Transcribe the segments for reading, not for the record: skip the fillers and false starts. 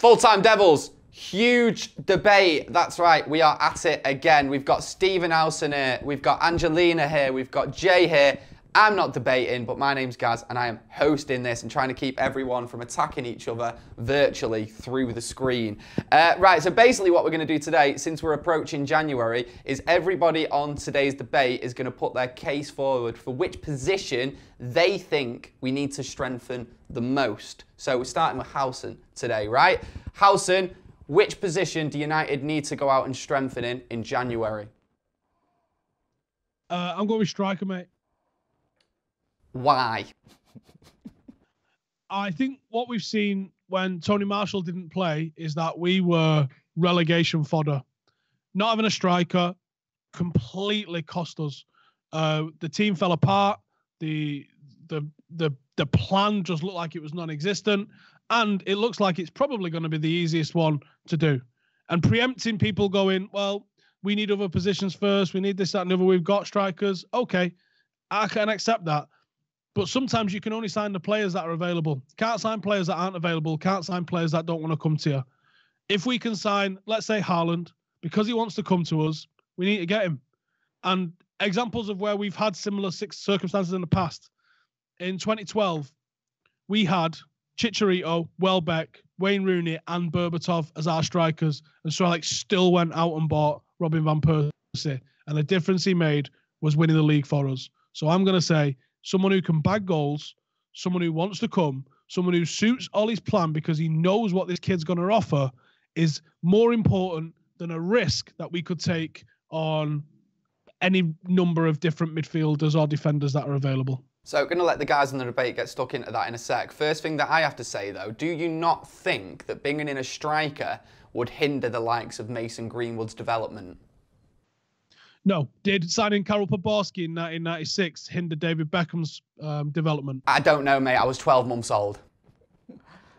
Full-Time Devils, huge debate. That's right, we are at it again. We've got Stephen Howson here, we've got Angelina here, we've got Jay here. I'm not debating, but my name's Gaz and I am hosting this and trying to keep everyone from attacking each other virtually through the screen. Right, so basically what we're going to do today, since we're approaching January, is everybody on today's debate is going to put their case forward for which position they think we need to strengthen the most. So we're starting with Howson today, right? Howson, which position do United need to go out and strengthen in January? I'm going with striker, mate. Why? I think what we've seen when Tony Marshall didn't play is that we were relegation fodder. Not having a striker completely cost us. The team fell apart. The plan just looked like it was non-existent, and it looks like it's probably going to be the easiest one to do. And preempting people going, well, we need other positions first. We need this, that, and other. We've got strikers. Okay, I can accept that. But sometimes you can only sign the players that are available. Can't sign players that aren't available. Can't sign players that don't want to come to you. If we can sign, let's say, Haaland, because he wants to come to us, we need to get him. And examples of where we've had similar circumstances in the past. In 2012, we had Chicharito, Welbeck, Wayne Rooney, and Berbatov as our strikers. And so Alex still went out and bought Robin Van Persie. And the difference he made was winning the league for us. So I'm going to say, someone who can bag goals, someone who wants to come, someone who suits Ollie's plan because he knows what this kid's going to offer is more important than a risk that we could take on any number of different midfielders or defenders that are available. So going to let the guys in the debate get stuck into that in a sec. First thing that I have to say, though, do you not think that bringing in a striker would hinder the likes of Mason Greenwood's development? No. Did signing Karel Poborský in 1996 hinder David Beckham's development? I don't know, mate. I was 12 months old.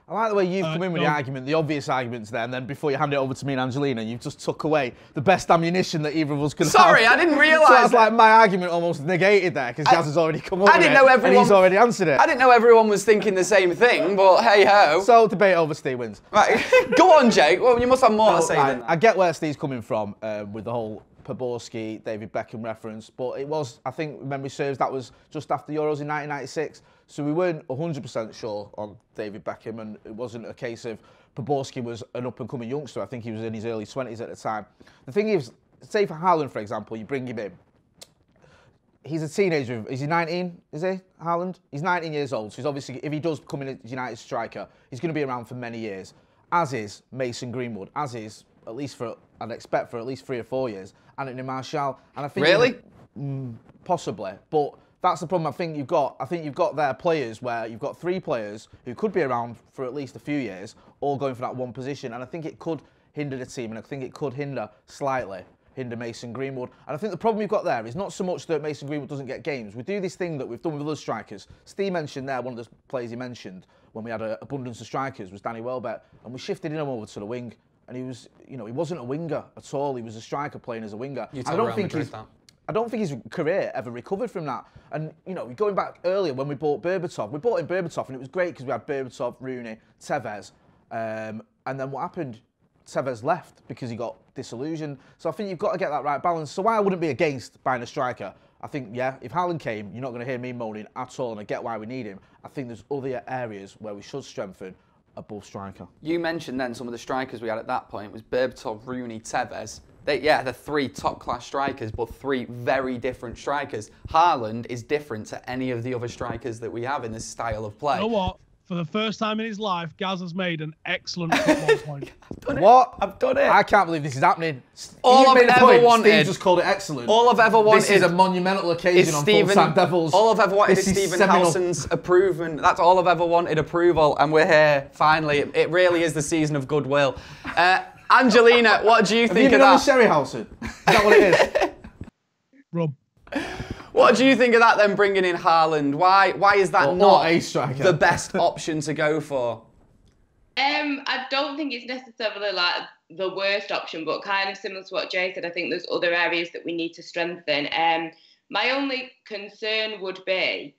I like the way you've come in with the argument, the obvious arguments there, and then before you hand it over to me and Angelina, you've just took away the best ammunition that either of us could have. Sorry, I didn't realise. So it's like my argument almost negated there, because Gaz has already come up with it. I didn't know everyone... and he's already answered it. I didn't know everyone was thinking the same thing, but hey-ho. So, debate over, Steve wins. Right, go on, Jake. Well, you must have more to say then. I get where Steve's coming from with the whole Poborský, David Beckham reference, but it was, I think, memory serves, that was just after Euros in 1996, so we weren't 100% sure on David Beckham, and it wasn't a case of Poborský was an up-and-coming youngster. I think he was in his early 20s at the time. The thing is, say for Haaland, for example, you bring him in. He's a teenager. Is he 19, is he, Haaland? He's 19 years old, so he's obviously, if he does come in as United striker, he's going to be around for many years, as is Mason Greenwood, as is, at least for, I'd expect for at least 3 or 4 years, Anthony Martial. And I think really? Possibly. But that's the problem I think you've got. I think you've got there players where you've got 3 players who could be around for at least a few years, all going for that one position. And I think it could hinder the team, and I think it could hinder Mason Greenwood. And I think the problem you've got there is not so much that Mason Greenwood doesn't get games. We do this thing that we've done with other strikers. Steve mentioned there, one of the players he mentioned when we had an abundance of strikers was Danny Welbeck, and we shifted him over to the wing. And he was, you know, he wasn't a winger at all. He was a striker playing as a winger. I don't think his career ever recovered from that. And, you know, going back earlier when we bought in Berbatov, and it was great because we had Berbatov, Rooney, Tevez. And then what happened? Tevez left because he got disillusioned. So I think you've got to get that right balance. So I wouldn't be against buying a striker. I think, yeah, if Haaland came, you're not going to hear me moaning at all, and I get why we need him. I think there's other areas where we should strengthen above striker. You mentioned then some of the strikers we had at that point was Berbatov, Rooney, Tevez. Yeah, they're 3 top-class strikers, but 3 very different strikers. Haaland is different to any of the other strikers that we have in this style of play. You know what? For the first time in his life, Gaz has made an excellent football point. I've done it. I can't believe this is happening. Steve just called it excellent. All I've ever wanted. This is a monumental occasion on Full-Time Devils. All I've ever wanted is Stephen Howson's approval. That's all I've ever wanted, approval. And we're here, finally. It really is the season of goodwill. Angelina, what do you think of that? Have you been on the Sherry Howson? Is that what it is? Rob. What do you think of that then, bringing in Haaland? Why is that not the best option to go for? I don't think it's necessarily like the worst option, but kind of similar to what Jay said, I think there's other areas that we need to strengthen. My only concern would be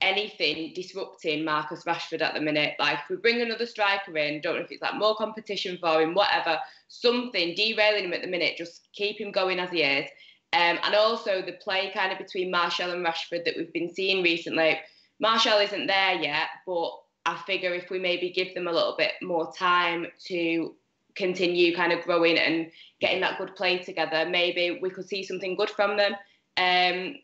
anything disrupting Marcus Rashford at the minute. Like, if we bring another striker in, don't know if it's like more competition for him, whatever, something derailing him at the minute, just keep him going as he is. And also the play kind of between Martial and Rashford that we've been seeing recently. Martial isn't there yet, but I figure if we maybe give them a little bit more time to continue kind of growing and getting that good play together, maybe we could see something good from them.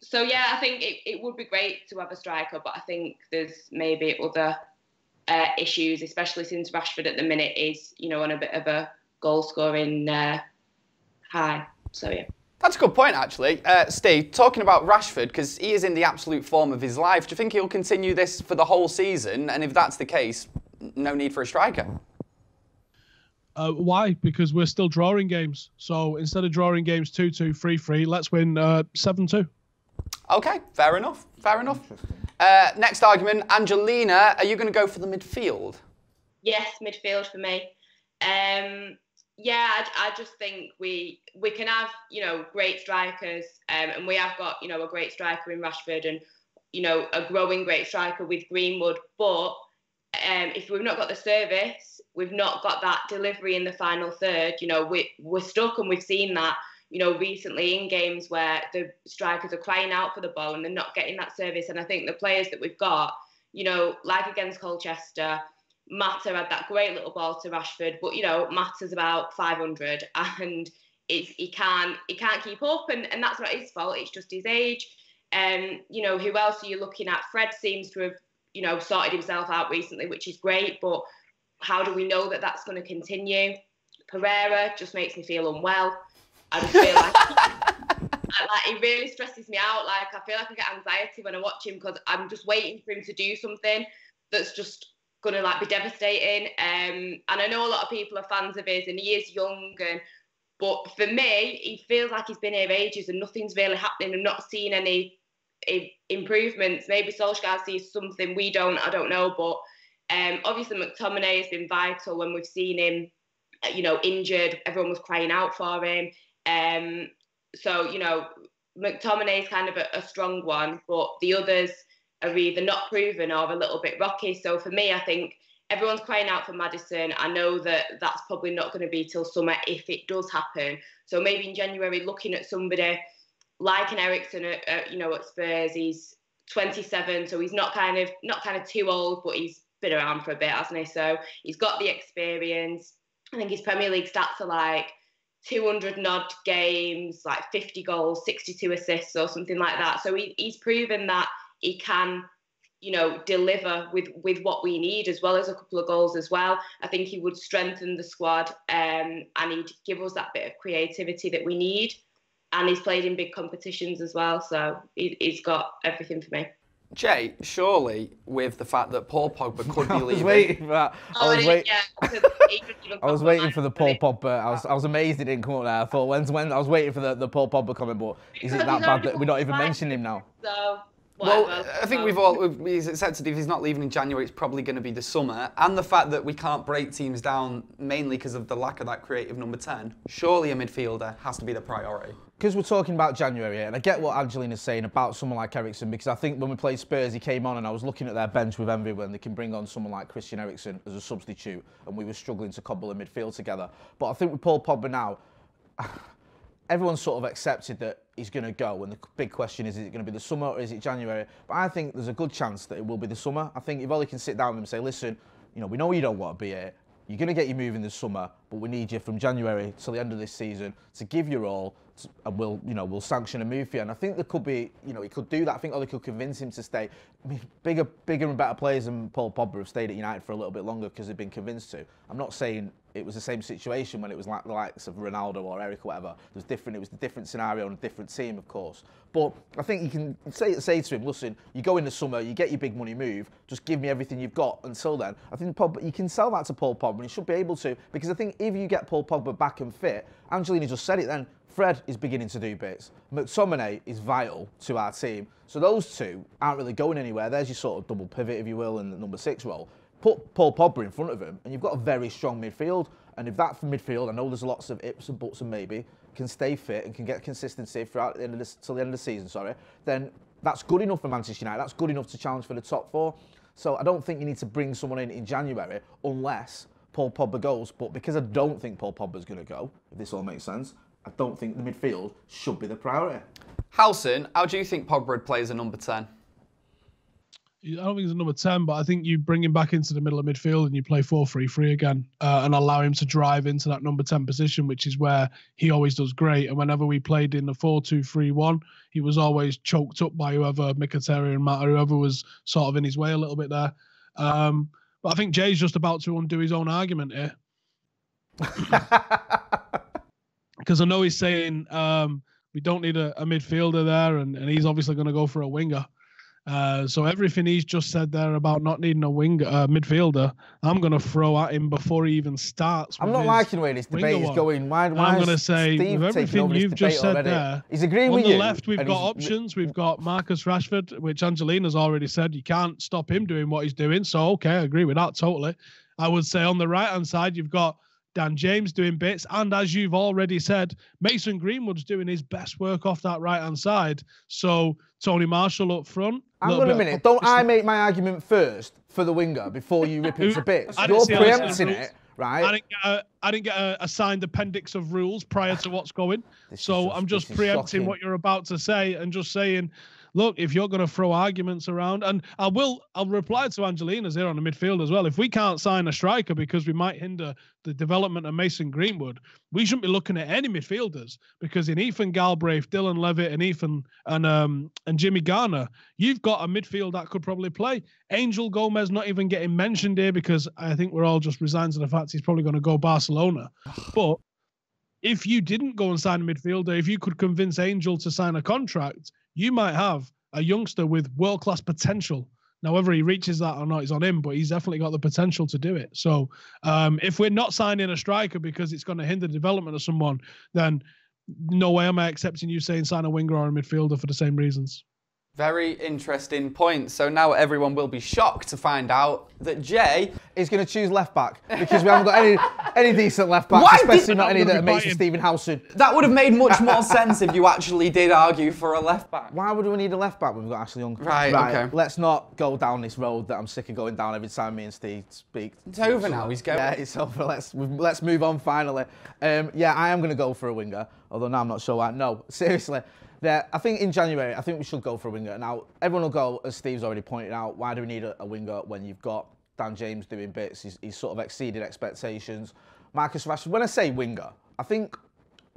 So, yeah, I think it would be great to have a striker, but I think there's maybe other issues, especially since Rashford at the minute is, you know, on a bit of a goal-scoring high. So, yeah. That's a good point, actually. Steve, talking about Rashford, because he is in the absolute form of his life, do you think he'll continue this for the whole season? And if that's the case, no need for a striker? Why? Because we're still drawing games. So instead of drawing games 2-2, 3-3, let's win 7-2. Okay, fair enough. Fair enough. Next argument, Angelina, are you going to go for the midfield? Yes, midfield for me. Yeah, I just think we can have, you know, great strikers, and we have got, you know, a great striker in Rashford and, you know, a growing great striker with Greenwood. But if we've not got the service, we've not got that delivery in the final third, you know, we're stuck, and we've seen that, you know, recently in games where the strikers are crying out for the ball and they're not getting that service. And I think the players that we've got, you know, like against Colchester, Mata had that great little ball to Rashford, but, you know, Mata's about 500 and he can't keep up, and that's not his fault, it's just his age. You know, who else are you looking at? Fred seems to have, you know, sorted himself out recently, which is great, but how do we know that that's going to continue? Pereira just makes me feel unwell. I just feel like he really stresses me out. Like, I feel like I get anxiety when I watch him because I'm just waiting for him to do something that's just going to like be devastating. And I know a lot of people are fans of his, and he is young, but for me, he feels like he's been here ages and nothing's really happening. I'm not seeing any improvements. Maybe Solskjaer sees something we don't, I don't know, but obviously McTominay has been vital when we've seen him, you know, injured. Everyone was crying out for him. So, you know, McTominay is kind of a strong one, but the others are either not proven or a little bit rocky. So for me, I think everyone's crying out for Maddison. I know that that's probably not going to be till summer if it does happen. So maybe in January, looking at somebody like an Ericsson, you know, at Spurs. He's 27, so he's not kind of too old, but he's been around for a bit, hasn't he? So he's got the experience. I think his Premier League stats are like 200-odd games, like 50 goals, 62 assists or something like that. So he's proven that he can, you know, deliver with what we need, as well as a couple of goals as well. I think he would strengthen the squad, and he'd give us that bit of creativity that we need. And he's played in big competitions as well, so he's got everything for me. Jay, surely with the fact that Paul Pogba could be leaving. I was waiting for the Paul Pogba. I was amazed he didn't come up there. I thought, when I was waiting for the Paul Pogba comment, but is it that bad that we're not even mentioning him now? So, well, I think we've accepted if he's not leaving in January, it's probably going to be the summer. And the fact that we can't break teams down mainly because of the lack of that creative number 10, surely a midfielder has to be the priority. Because we're talking about January, and I get what Angelina's saying about someone like Ericsson, because I think when we played Spurs, he came on and I was looking at their bench with envy when they can bring on someone like Christian Eriksen as a substitute, and we were struggling to cobble a midfield together. But I think with Paul Pogba now, everyone's sort of accepted that he's going to go, and the big question is it going to be the summer or is it January? But I think there's a good chance that it will be the summer. I think if Ollie can sit down with him and say, listen, you know, we know you don't want to be here. You're going to get you moving this summer, but we need you from January till the end of this season to give your all, and we'll sanction a move for you. And I think there could be, you know, he could do that. I think Ollie could convince him to stay. I mean, bigger and better players than Paul Pogba have stayed at United for a little bit longer because they've been convinced to. I'm not saying it was the same situation when it was like the likes of Ronaldo or Eric or whatever. It was different. It was a different scenario and a different team, of course. But I think you can say to him, listen, you go in the summer, you get your big money move, just give me everything you've got until then. I think you can sell that to Paul Pogba, and he should be able to, because I think if you get Paul Pogba back and fit, Angelina just said it then, Fred is beginning to do bits. McTominay is vital to our team. So those two aren't really going anywhere. There's your sort of double pivot, if you will, in the number 6 role. Put Paul Pogba in front of him, and you've got a very strong midfield. And if that midfield, I know there's lots of ifs and buts and maybe, can stay fit and can get consistency throughout till the end of the season, then that's good enough for Manchester United. That's good enough to challenge for the top four. So I don't think you need to bring someone in January unless Paul Pogba goes. But because I don't think Paul Pogba's going to go, if this all makes sense, I don't think the midfield should be the priority. Howson, how do you think Pogba would play as a number 10? I don't think he's a number 10, but I think you bring him back into the middle of midfield and you play 4-3-3 again and allow him to drive into that number 10 position, which is where he always does great. And whenever we played in the 4-2-3-1, he was always choked up by whoever, Mkhitaryan, Mata, whoever was sort of in his way a little bit there. But I think Jay's just about to undo his own argument here. Because I know he's saying we don't need a midfielder there, and he's obviously going to go for a winger. So everything he's just said there about not needing a winger, midfielder, I'm going to throw at him before he even starts. I'm not liking where this debate is going. Why I'm going to say, with everything you've just said there, he's agreeing with you. On the left, we've got options. We've got Marcus Rashford, which Angelina's already said you can't stop him doing what he's doing. So, okay, I agree with that totally. I would say on the right-hand side, you've got Dan James doing bits. And as you've already said, Mason Greenwood's doing his best work off that right-hand side. So Tony Marshall up front. Hang on a minute. Don't I make my argument first for the winger before you rip it to bits? You're preempting it, right? I didn't get a signed appendix of rules prior to what's going. So I'm just preempting what you're about to say and just saying, look, if you're going to throw arguments around, and I'll reply to Angelina's here on the midfield as well. If we can't sign a striker because we might hinder the development of Mason Greenwood, we shouldn't be looking at any midfielders, because in Ethan Galbraith, Dylan Levitt, and Ethan and Jimmy Garner, you've got a midfield that could probably play. Angel Gomez not even getting mentioned here because I think we're all just resigned to the fact he's probably going to go Barcelona. But if you didn't go and sign a midfielder, if you could convince Angel to sign a contract, you might have a youngster with world-class potential. Now, whether he reaches that or not is on him, but he's definitely got the potential to do it. So if we're not signing a striker because it's going to hinder the development of someone, then no way am I accepting you saying sign a winger or a midfielder for the same reasons. Very interesting point. So now everyone will be shocked to find out that Jay is going to choose left-back, because we haven't got any decent left-back, especially not any that makes Stephen Howson. That would have made much more sense if you actually did argue for a left-back. Why would we need a left-back when we've got Ashley Young? Right, okay. Let's not go down this road that I'm sick of going down every time me and Steve speak. It's over now, he's going. Yeah, it's over. Let's move on finally. Yeah, I am going to go for a winger, although now I'm not sure why. No, seriously. Yeah, I think in January, I think we should go for a winger. Now, everyone will go, as Steve's already pointed out, why do we need a winger when you've got Dan James doing bits? He's sort of exceeded expectations. Marcus Rashford, when I say winger, I think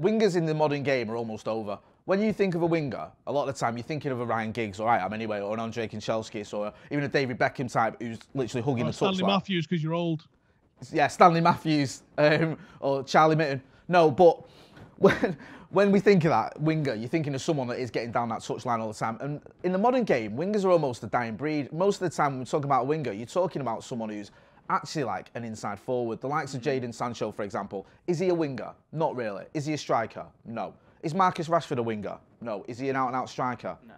wingers in the modern game are almost over. When you think of a winger, a lot of the time you're thinking of a Ryan Giggs, or I am anyway, or an Andre Kinchelskis, or even a David Beckham type who's literally hugging the touchline. Stanley Matthews, because you're old. Yeah, Stanley Matthews or Charlie Mitten. No, but when we think of that winger, you're thinking of someone that is getting down that touchline all the time. And in the modern game, wingers are almost a dying breed. Most of the time when we're talking about a winger, you're talking about someone who's actually like an inside forward. The likes of Jadon Sancho, for example. Is he a winger? Not really. Is he a striker? No. Is Marcus Rashford a winger? No. Is he an out-and-out striker? No.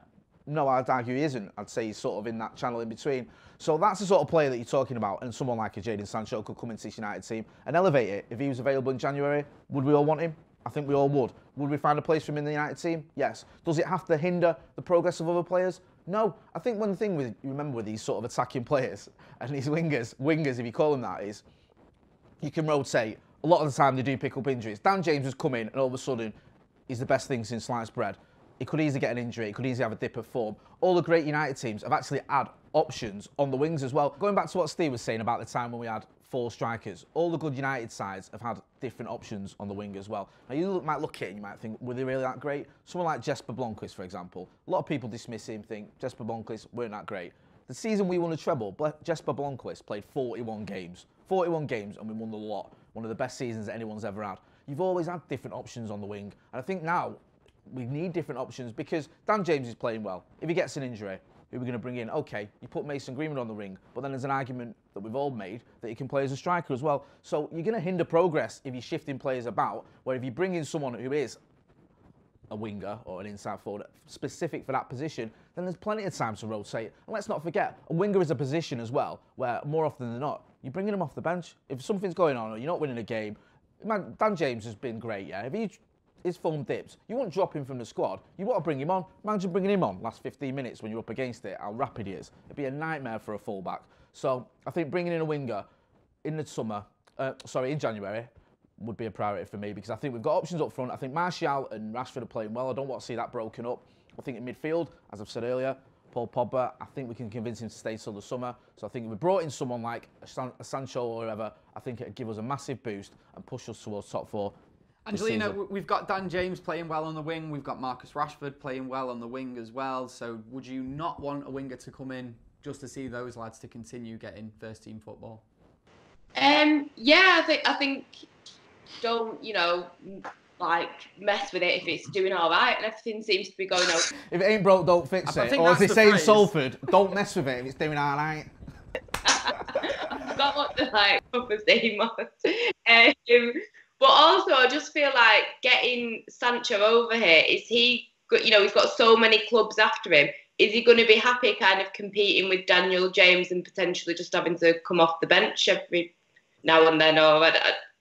No, I'd argue he isn't. I'd say he's sort of in that channel in between. So that's the sort of player that you're talking about, and someone like a Jadon Sancho could come into this United team and elevate it. If he was available in January, would we all want him? I think we all would. Would we find a place for him in the United team? Yes. Does it have to hinder the progress of other players? No. I think one thing with, remember, with these sort of attacking players and these wingers if you call them that, is you can rotate. A lot of the time they do pick up injuries. Dan James has come in and all of a sudden he's the best thing since sliced bread. He could easily get an injury. He could easily have a dip of form. All the great United teams have actually had options on the wings as well. Going back to what Steve was saying about the time when we had four strikers, all the good United sides have had different options on the wing as well. Now, you might look at it and you might think, were they really that great? Someone like Jesper Blomqvist, for example. A lot of people dismiss him, think Jesper Blomqvist weren't that great. The season we won a treble, Jesper Blomqvist played 41 games. 41 games and we won the lot. One of the best seasons that anyone's ever had. You've always had different options on the wing. And I think now we need different options, because Dan James is playing well. If he gets an injury, who we're going to bring in? Okay, you put Mason Greenwood on the wing, but then there's an argument that we've all made that he can play as a striker as well. So you're going to hinder progress if you're shifting players about, where if you bring in someone who is a winger or an inside forward specific for that position, then there's plenty of time to rotate. And let's not forget, a winger is a position as well, where more often than not, you're bringing them off the bench. If something's going on or you're not winning a game, man, Dan James has been great, yeah? If he his form dips, you won't drop him from the squad, you want to bring him on. Imagine bringing him on last 15 minutes when you're up against it, how rapid he is. It'd be a nightmare for a fullback. So I think bringing in a winger in the summer, in January, would be a priority for me, because I think we've got options up front. I think Martial and Rashford are playing well. I don't want to see that broken up. I think in midfield, as I've said earlier, Paul Pogba, I think we can convince him to stay till the summer. So I think if we brought in someone like Sancho or whoever, I think it would give us a massive boost and push us towards top four. Angelina, we've got Dan James playing well on the wing. We've got Marcus Rashford playing well on the wing as well. So would you not want a winger to come in just to see those lads to continue getting first-team football? Yeah, I think don't, like, mess with it if it's doing all right and everything seems to be going up. If it ain't broke, don't fix it. Or as they say in Salford, don't mess with it if it's doing all right. I forgot what the, proper name was. But also, I just feel like getting Sancho over here, is he, he's got so many clubs after him. Is he going to be happy kind of competing with Daniel James and potentially just having to come off the bench every now and then? Or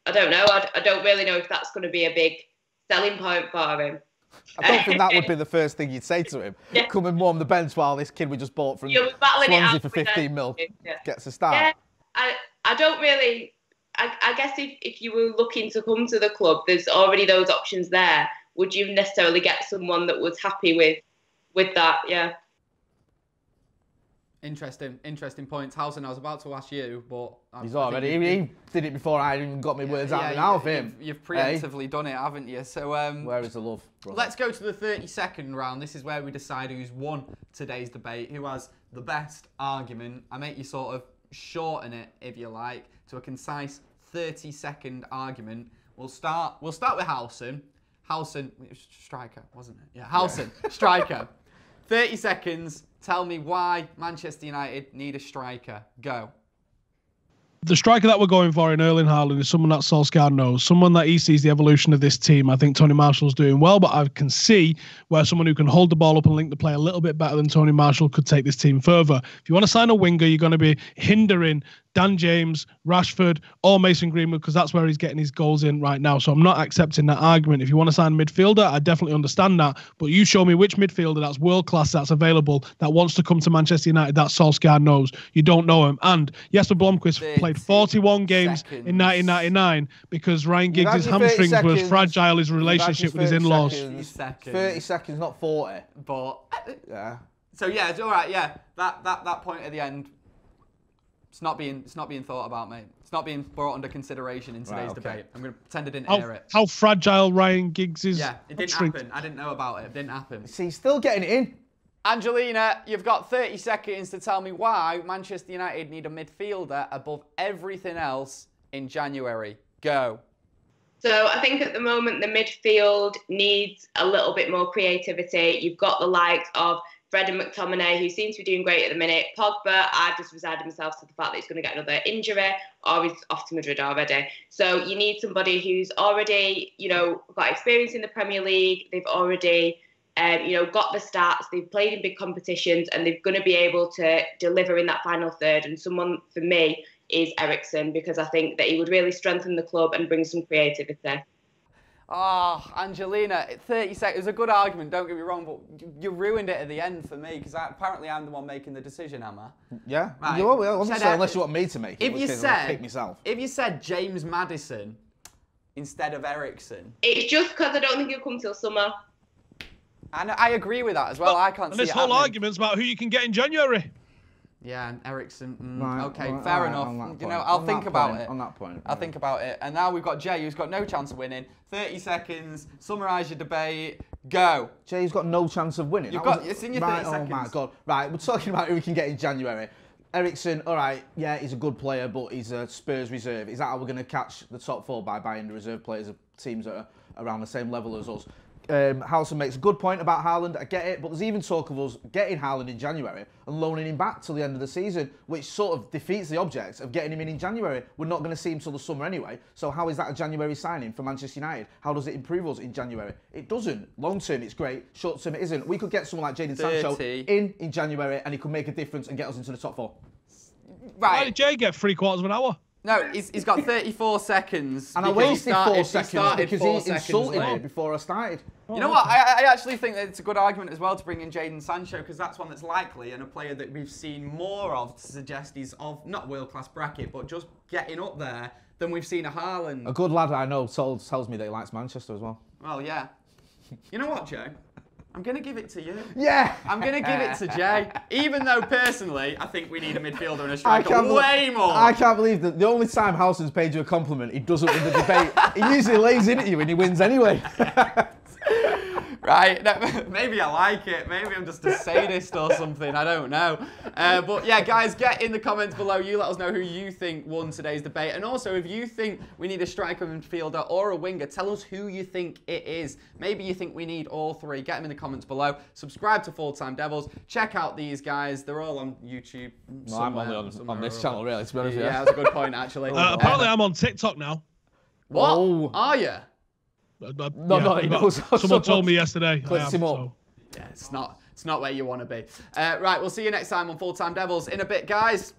I don't know. I don't really know if that's going to be a big selling point for him. I don't think that would be the first thing you'd say to him. Yeah. Come and warm the bench while this kid we just bought from Swansea for 15 mil gets a start. Yeah, I don't really... I guess if you were looking to come to the club, there's already those options there. Would you necessarily get someone that was happy with that? Yeah. Interesting points. Howson, I was about to ask you, but... He's already... He did it before I even got my words out of him. You've preemptively done it, haven't you? So where is the love, brother? Let's go to the 32nd round. This is where we decide who's won today's debate, who has the best argument. I make you sort of shorten it, if you like, to a concise 30-second argument. We'll start with Howson. Howson... It was striker, wasn't it? Yeah, Howson, striker. 30 seconds. Tell me why Manchester United need a striker. Go. The striker that we're going for in Erling Haaland is someone that Solskjaer knows, someone that he sees the evolution of this team. I think Tony Marshall's doing well, but I can see where someone who can hold the ball up and link the play a little bit better than Tony Marshall could take this team further. If you want to sign a winger, you're going to be hindering Dan James, Rashford, or Mason Greenwood, because that's where he's getting his goals in right now. So I'm not accepting that argument. If you want to sign a midfielder, I definitely understand that. But you show me which midfielder that's world-class, that's available, that wants to come to Manchester United, that Solskjaer knows. You don't know him. And Jesper Blomqvist played 41 games in 1999 because Ryan Giggs' hamstrings were as fragile as his relationship with his in-laws. 30 seconds, not 40. But... Yeah. So, yeah, it's all right, yeah. That point at the end... It's not being thought about, mate. It's not being brought under consideration in today's debate. I'm going to pretend I didn't hear it. How fragile Ryan Giggs is. Yeah, it didn't happen. I didn't know about it. It didn't happen. See, he's still getting it in. Angelina, you've got 30 seconds to tell me why Manchester United need a midfielder above everything else in January. Go. So I think at the moment the midfield needs a little bit more creativity. You've got the likes of Fred and McTominay, who seems to be doing great at the minute. Pogba, I've just resigned myself to the fact that he's going to get another injury, or he's off to Madrid already. So you need somebody who's already, got experience in the Premier League. They've already, got the stats. They've played in big competitions, and they're going to be able to deliver in that final third. And someone for me is Ericsson, because I think that he would really strengthen the club and bring some creativity. Oh, Angelina, 30 seconds. It was a good argument, don't get me wrong, but you ruined it at the end for me, because apparently I'm the one making the decision, am I? Yeah. Right. You are, unless you want me to make it. If you said James Maddison instead of Ericsson. It's just because I don't think he'll come till summer. And I agree with that as well. I can't see it. And this whole argument's about who you can get in January. Yeah, and Ericsson. Fair enough. I'll think about it. On that point. I'll think about it. And now we've got Jay, who's got no chance of winning. 30 seconds, summarise your debate, go. Jay's got no chance of winning. It's in your 30 seconds. Oh, my God. Right, we're talking about who we can get in January. Ericsson, all right, yeah, he's a good player, but he's a Spurs reserve. Is that how we're going to catch the top four, by buying the reserve players of teams that are around the same level as us? Howson makes a good point about Haaland, I get it, but there's even talk of us getting Haaland in January and loaning him back till the end of the season, which sort of defeats the object of getting him in January. We're not going to see him till the summer anyway, so how is that a January signing for Manchester United? How does it improve us in January? It doesn't. Long term it's great, short term it isn't. We could get someone like Jadon Sancho in January and he could make a difference and get us into the top four. Right. Why did Jay get three quarters of an hour? No, he's got 34 seconds. And I wasted 4 seconds because he insulted me before I started. You know what? I actually think that it's a good argument as well to bring in Jadon Sancho, because that's one that's likely and a player that we've seen more of to suggest he's of not world-class bracket, but just getting up there than we've seen a Haaland. A good lad I know tells me that he likes Manchester as well. Well, yeah. You know what, Joe? I'm going to give it to you. Yeah. I'm going to give it to Jay. Even though, personally, I think we need a midfielder and a striker way more. I can't believe that the only time Howson's paid you a compliment, he doesn't win the debate. He usually lays in at you and he wins anyway. Right. No, maybe I like it. Maybe I'm just a sadist or something. I don't know. But yeah, guys, get in the comments below. You let us know who you think won today's debate. And also, if you think we need a striker, midfielder or a winger, tell us who you think it is. Maybe you think we need all three. Get them in the comments below. Subscribe to Full-Time Devils. Check out these guys. They're all on YouTube. Well, I'm only on this channel, really, to be honest. Yeah, that's a good point, actually. Apparently, I'm on TikTok now. What? Oh. Are you? Someone told me yesterday. Yeah, it's not where you want to be. Right, we'll see you next time on Full-Time Devils. In a bit, guys.